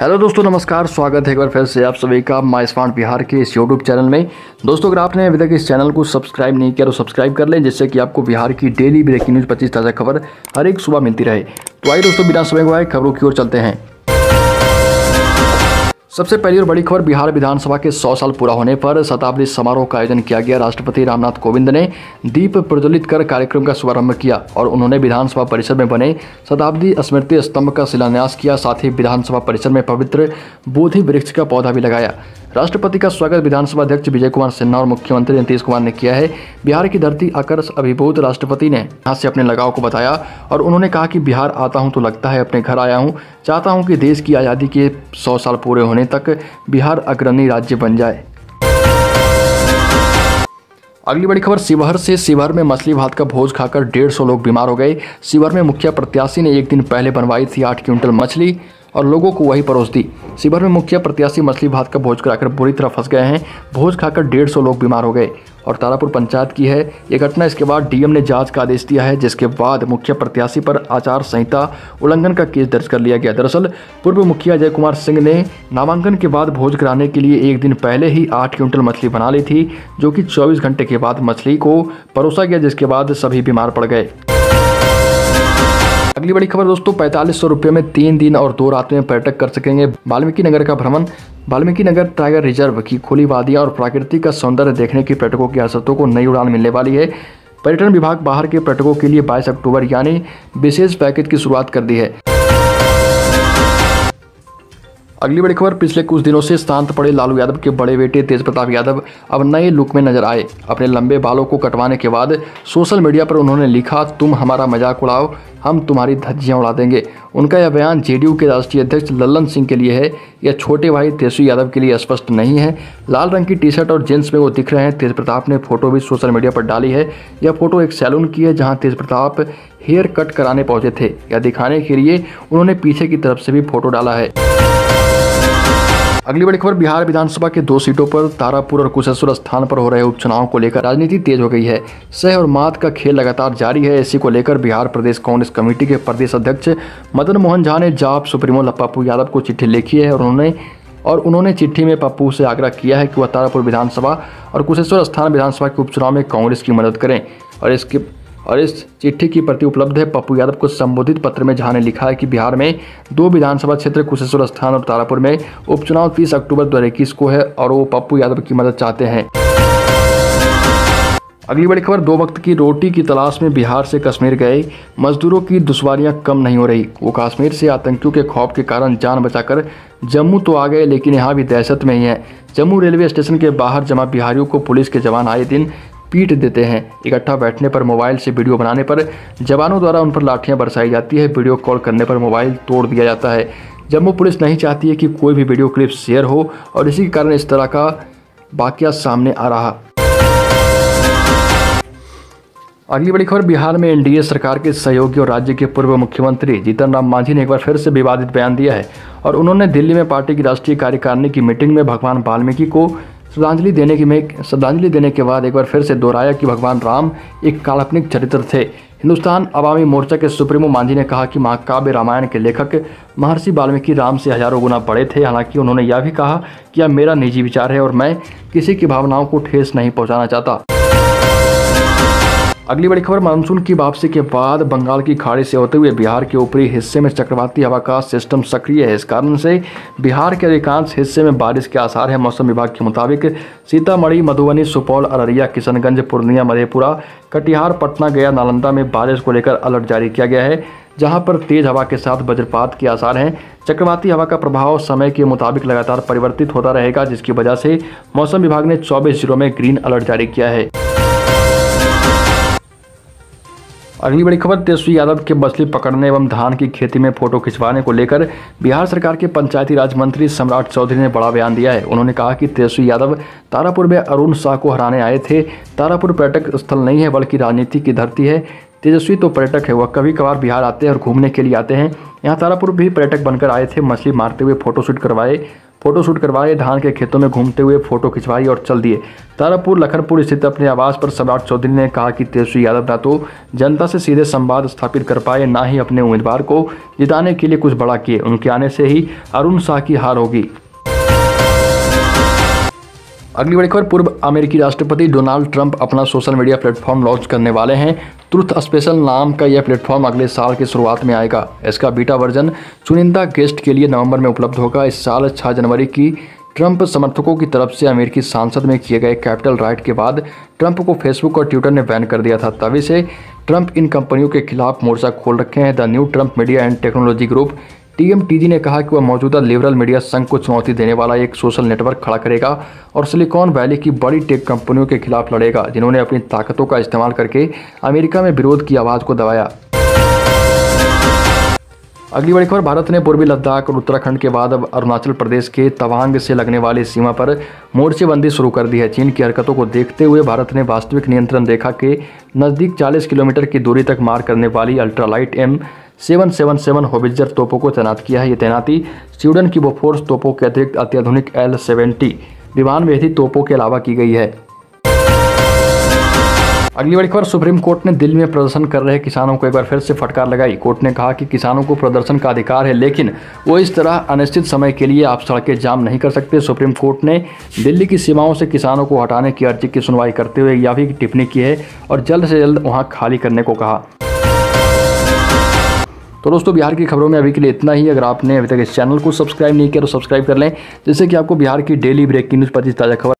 Hello दोस्तों, नमस्कार। स्वागत है एक बार फिर से आप सभी का माई स्मार्ट बिहार के इस यूट्यूब चैनल में। दोस्तों, अगर आपने अभी तक इस चैनल को सब्सक्राइब नहीं किया तो सब्सक्राइब कर लें, जिससे कि आपको बिहार की डेली ब्रेकिंग न्यूज़ 25 ताज़ा खबर हर एक सुबह मिलती रहे। तो आइए दोस्तों, बिना समय गवाए खबरों की ओर चलते हैं। सबसे पहली और बड़ी खबर, बिहार विधानसभा के 100 साल पूरा होने पर शताब्दी समारोह का आयोजन किया गया। राष्ट्रपति रामनाथ कोविंद ने दीप प्रज्वलित कर कार्यक्रम का शुभारंभ किया और उन्होंने विधानसभा परिसर में बने शताब्दी स्मृति स्तंभ का शिलान्यास किया। साथ ही विधानसभा परिसर में पवित्र बोधि वृक्ष का पौधा भी लगाया। राष्ट्रपति का स्वागत विधानसभा अध्यक्ष विजय कुमार सिन्हा और मुख्यमंत्री नीतीश कुमार ने किया है। बिहार की धरती आकर अभिभूत राष्ट्रपति ने यहाँ से अपने लगाव को बताया और उन्होंने कहा कि बिहार आता हूँ तो लगता है अपने घर आया हूँ। चाहता हूँ कि देश की आज़ादी के 100 साल पूरे होने तक बिहार अग्रणी राज्य बन जाए। अगली बड़ी खबर, शिवहर से। शिवहर में मछली भात का भोज खाकर 150 लोग बीमार हो गए। शिवहर में मुखिया प्रत्याशी ने एक दिन पहले बनवाई थी 8 क्विंटल मछली और लोगों को वही परोस दी। शिवहर में मुखिया प्रत्याशी मछली भात का भोज कराकर बुरी तरह फंस गए हैं। भोज खाकर 150 लोग बीमार हो गए और तारापुर पंचायत की है ये घटना। इसके बाद डीएम ने जांच का आदेश दिया है, जिसके बाद मुखिया प्रत्याशी पर आचार संहिता उल्लंघन का केस दर्ज कर लिया गया। दरअसल पूर्व मुखिया अजय कुमार सिंह ने नामांकन के बाद भोज कराने के लिए एक दिन पहले ही 8 क्विंटल मछली बना ली थी, जो कि 24 घंटे के बाद मछली को परोसा गया, जिसके बाद सभी बीमार पड़ गए। अगली बड़ी खबर दोस्तों, 4500 रुपये में 3 दिन और 2 रात में पर्यटक कर सकेंगे वाल्मीकि नगर का भ्रमण। वाल्मीकि नगर टाइगर रिजर्व की खुली वादियाँ और प्रकृति का सौंदर्य देखने की पर्यटकों की आसतों को नई उड़ान मिलने वाली है। पर्यटन विभाग बाहर के पर्यटकों के लिए 22 अक्टूबर यानी विशेष पैकेज की शुरुआत कर दी है। अगली बड़ी खबर, पिछले कुछ दिनों से शांत पड़े लालू यादव के बड़े बेटे तेजप्रताप यादव अब नए लुक में नजर आए। अपने लंबे बालों को कटवाने के बाद सोशल मीडिया पर उन्होंने लिखा, तुम हमारा मजाक उड़ाओ, हम तुम्हारी धज्जियां उड़ा देंगे। उनका यह बयान जेडीयू के राष्ट्रीय अध्यक्ष लल्लन सिंह के लिए है। यह छोटे भाई तेजस्वी यादव के लिए स्पष्ट नहीं है। लाल रंग की टी शर्ट और जींस में वो दिख रहे हैं। तेजप्रताप ने फोटो भी सोशल मीडिया पर डाली है। यह फोटो एक सैलून की है, जहाँ तेजप्रताप हेयर कट कराने पहुंचे थे। यह दिखाने के लिए उन्होंने पीछे की तरफ से भी फोटो डाला है। अगली बड़ी खबर, बिहार विधानसभा के 2 सीटों पर तारापुर और कुशेश्वर स्थान पर हो रहे उपचुनाव को लेकर राजनीति तेज हो गई है। सह और मात का खेल लगातार जारी है। इसी को लेकर बिहार प्रदेश कांग्रेस कमेटी के प्रदेश अध्यक्ष मदन मोहन झा ने जाप सुप्रीमो पप्पू यादव को चिट्ठी लिखी है और उन्होंने चिट्ठी में पप्पू से आग्रह किया है कि वह तारापुर विधानसभा और कुशेश्वर स्थान विधानसभा के उपचुनाव में कांग्रेस की मदद करें। और इस चिट्ठी की प्रति उपलब्ध है। पप्पू यादव को संबोधित पत्र में झा ने लिखा है कि बिहार में 2 विधानसभा क्षेत्र कुशेश्वर स्थान और तारापुर में उपचुनाव 30 अक्टूबर 2021 को है और वो पप्पू यादव की मदद चाहते हैं। अगली बड़ी खबर, 2 वक्त की रोटी की तलाश में बिहार से कश्मीर गए मजदूरों की दुश्वारियां कम नहीं हो रही। वो कश्मीर से आतंकियों के खौफ के कारण जान बचाकर जम्मू तो आ गए, लेकिन यहाँ भी दहशत में ही है। जम्मू रेलवे स्टेशन के बाहर जमा बिहारियों को पुलिस के जवान आए दिन पीट देते हैं। इकट्ठा बैठने पर, मोबाइल से वीडियो बनाने पर जवानों द्वारा उन पर लाठियां बरसाई जाती है। वीडियो कॉल करने पर मोबाइल तोड़ दिया जाता है। जम्मू पुलिस नहीं चाहती है कि कोई भी वीडियो क्लिप शेयर हो और इसी के कारण इस तरह का वाकया सामने आ रहा। अगली बड़ी खबर, बिहार में एनडीए सरकार के सहयोगी और राज्य के पूर्व मुख्यमंत्री जीतन राम मांझी ने एक बार फिर से विवादित बयान दिया है और उन्होंने दिल्ली में पार्टी की राष्ट्रीय कार्यकारिणी की मीटिंग में भगवान वाल्मीकि को श्रद्धांजलि देने के बाद एक बार फिर से दोहराया कि भगवान राम एक काल्पनिक चरित्र थे। हिंदुस्तान अवामी मोर्चा के सुप्रीमो मांझी ने कहा कि महाकाव्य रामायण के लेखक महर्षि वाल्मीकि राम से हजारों गुना बड़े थे। हालांकि उन्होंने यह भी कहा कि यह मेरा निजी विचार है और मैं किसी की भावनाओं को ठेस नहीं पहुँचाना चाहता। अगली बड़ी खबर, मानसून की वापसी के बाद बंगाल की खाड़ी से होते हुए बिहार के ऊपरी हिस्से में चक्रवाती हवा का सिस्टम सक्रिय है। इस कारण से बिहार के अधिकांश हिस्से में बारिश के आसार हैं। मौसम विभाग के मुताबिक सीतामढ़ी, मधुबनी, सुपौल, अररिया, किशनगंज, पूर्णिया, मधेपुरा, कटिहार, पटना, गया, नालंदा में बारिश को लेकर अलर्ट जारी किया गया है, जहां पर तेज हवा के साथ वज्रपात के आसार हैं। चक्रवाती हवा का प्रभाव समय के मुताबिक लगातार परिवर्तित होता रहेगा, जिसकी वजह से मौसम विभाग ने 24 जिलों में ग्रीन अलर्ट जारी किया है। अगली बड़ी खबर, तेजस्वी यादव के मछली पकड़ने एवं धान की खेती में फोटो खिंचवाने को लेकर बिहार सरकार के पंचायती राज मंत्री सम्राट चौधरी ने बड़ा बयान दिया है। उन्होंने कहा कि तेजस्वी यादव तारापुर में अरुण शाह को हराने आए थे। तारापुर पर्यटक स्थल नहीं है बल्कि राजनीति की धरती है। तेजस्वी तो पर्यटक है, वह कभी कभार बिहार आते हैं और घूमने के लिए आते हैं। यहाँ तारापुर भी पर्यटक बनकर आए थे। मछली मारते हुए फोटोशूट करवाए, फोटो शूट करवाए, धान के खेतों में घूमते हुए फोटो खिंचवाई और चल दिए। तारापुर लखनपुर स्थित अपने आवास पर सम्राट चौधरी ने कहा कि तेजस्वी यादव ना तो जनता से सीधे संवाद स्थापित कर पाए, ना ही अपने उम्मीदवार को जिताने के लिए कुछ बड़ा किए। उनके आने से ही अरुण शाह की हार होगी। अगली बड़ी खबर, पूर्व अमेरिकी राष्ट्रपति डोनाल्ड ट्रंप अपना सोशल मीडिया प्लेटफॉर्म लॉन्च करने वाले हैं। ट्रुथ स्पेशल नाम का यह प्लेटफॉर्म अगले साल की शुरुआत में आएगा। इसका बीटा वर्जन चुनिंदा गेस्ट के लिए नवंबर में उपलब्ध होगा। इस साल 6 जनवरी की ट्रंप समर्थकों की तरफ से अमेरिकी सांसद में किए गए कैपिटल राइट के बाद ट्रंप को फेसबुक और ट्विटर ने बैन कर दिया था। तभी से ट्रंप इन कंपनियों के खिलाफ मोर्चा खोल रखे हैं। The new Trump media and technology group TMTG ने कहा कि वह मौजूदा लिबरल मीडिया संघ को चुनौती देने वाला एक सोशल नेटवर्क खड़ा करेगा और सिलिकॉन वैली की बड़ी टेक कंपनियों के खिलाफ लड़ेगा, जिन्होंने अपनी ताकतों का इस्तेमाल करके अमेरिका में विरोध की आवाज़ को दबाया। अगली बड़ी खबर, भारत ने पूर्वी लद्दाख और उत्तराखंड के बाद अब अरुणाचल प्रदेश के तवांग से लगने वाली सीमा पर मोर्चेबंदी शुरू कर दी है। चीन की हरकतों को देखते हुए भारत ने वास्तविक नियंत्रण रेखा के नज़दीक 40 किलोमीटर की दूरी तक मार करने वाली अल्ट्रालाइट M777 होवित्जर तोपों को तैनात किया है। ये तैनाती स्वीडन की बोफोर्स तोपों के अतिरिक्त अत्याधुनिक L-70 विमान भेदी तोपों के अलावा की गई है। अगली बड़ी खबर, सुप्रीम कोर्ट ने दिल्ली में प्रदर्शन कर रहे किसानों को एक बार फिर से फटकार लगाई। कोर्ट ने कहा कि किसानों को प्रदर्शन का अधिकार है, लेकिन वो इस तरह अनिश्चित समय के लिए आप सड़कें जाम नहीं कर सकते। सुप्रीम कोर्ट ने दिल्ली की सीमाओं से किसानों को हटाने की अर्जी की सुनवाई करते हुए यह भी टिप्पणी की है और जल्द से जल्द वहाँ खाली करने को कहा। तो दोस्तों, बिहार की खबरों में अभी के लिए इतना ही। अगर आपने अभी तक इस चैनल को सब्सक्राइब नहीं किया तो सब्सक्राइब कर लें, जिससे कि आपको बिहार की डेली ब्रेकिंग न्यूज़ पर ताज़ा खबर